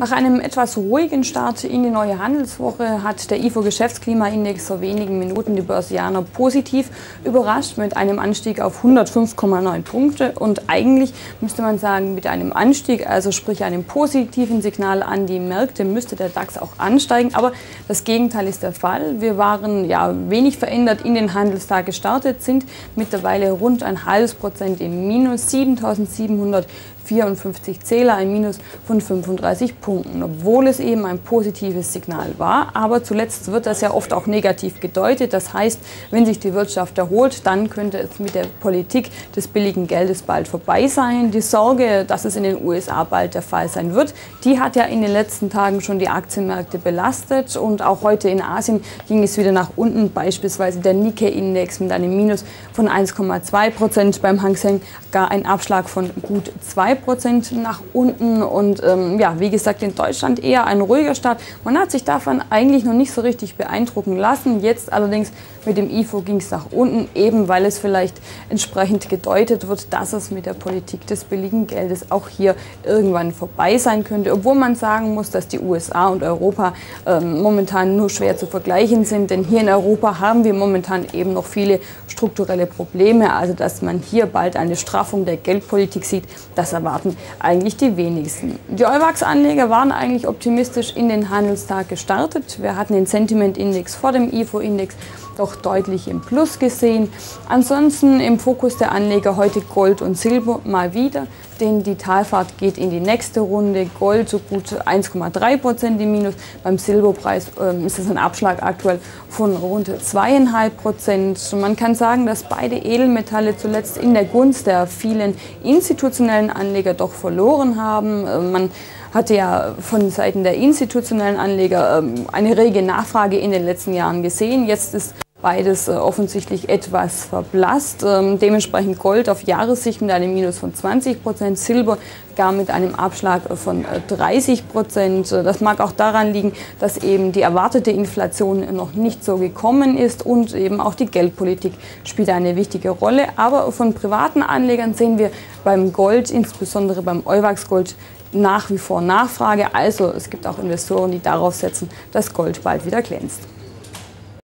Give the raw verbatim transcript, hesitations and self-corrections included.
Nach einem etwas ruhigen Start in die neue Handelswoche hat der I F O-Geschäftsklimaindex vor wenigen Minuten die Börsianer positiv überrascht mit einem Anstieg auf hundertfünf Komma neun Punkte. Und eigentlich müsste man sagen, mit einem Anstieg, also sprich einem positiven Signal an die Märkte, müsste der DAX auch ansteigen. Aber das Gegenteil ist der Fall. Wir waren ja wenig verändert in den Handelstag gestartet, sind mittlerweile rund ein halbes Prozent im Minus, siebentausendsiebenhundertvierundfünfzig Zähler, ein Minus von fünfunddreißig Punkten. Obwohl es eben ein positives Signal war, aber zuletzt wird das ja oft auch negativ gedeutet. Das heißt, wenn sich die Wirtschaft erholt, dann könnte es mit der Politik des billigen Geldes bald vorbei sein. Die Sorge, dass es in den U S A bald der Fall sein wird, die hat ja in den letzten Tagen schon die Aktienmärkte belastet. Und auch heute in Asien ging es wieder nach unten, beispielsweise der Nikkei-Index mit einem Minus von eins Komma zwei Prozent, beim Hang Seng gar ein Abschlag von gut zwei Prozent nach unten. Und ähm, ja, wie gesagt, in Deutschland eher ein ruhiger Start. Man hat sich davon eigentlich noch nicht so richtig beeindrucken lassen. Jetzt allerdings mit dem I F O ging es nach unten, eben weil es vielleicht entsprechend gedeutet wird, dass es mit der Politik des billigen Geldes auch hier irgendwann vorbei sein könnte. Obwohl man sagen muss, dass die U S A und Europa ähm, momentan nur schwer zu vergleichen sind. Denn hier in Europa haben wir momentan eben noch viele strukturelle Probleme. Also dass man hier bald eine Straffung der Geldpolitik sieht, das erwarten eigentlich die wenigsten. Die Euwax-Anleger waren eigentlich optimistisch in den Handelstag gestartet. Wir hatten den Sentiment-Index vor dem I F O-Index doch deutlich im Plus gesehen. Ansonsten im Fokus der Anleger heute Gold und Silber mal wieder, denn die Talfahrt geht in die nächste Runde. Gold so gut eins Komma drei Prozent im Minus, beim Silberpreis äh, ist es ein Abschlag aktuell von rund zwei Komma fünf Prozent. Man kann sagen, dass beide Edelmetalle zuletzt in der Gunst der vielen institutionellen Anleger doch verloren haben. Äh, man hatte ja von Seiten der institutionellen Anleger äh, eine rege Nachfrage in den letzten Jahren gesehen. Jetzt ist beides offensichtlich etwas verblasst. Dementsprechend Gold auf Jahressicht mit einem Minus von zwanzig Prozent, Silber gar mit einem Abschlag von dreißig Prozent. Das mag auch daran liegen, dass eben die erwartete Inflation noch nicht so gekommen ist und eben auch die Geldpolitik spielt eine wichtige Rolle. Aber von privaten Anlegern sehen wir beim Gold, insbesondere beim Euwax Gold, nach wie vor Nachfrage. Also es gibt auch Investoren, die darauf setzen, dass Gold bald wieder glänzt.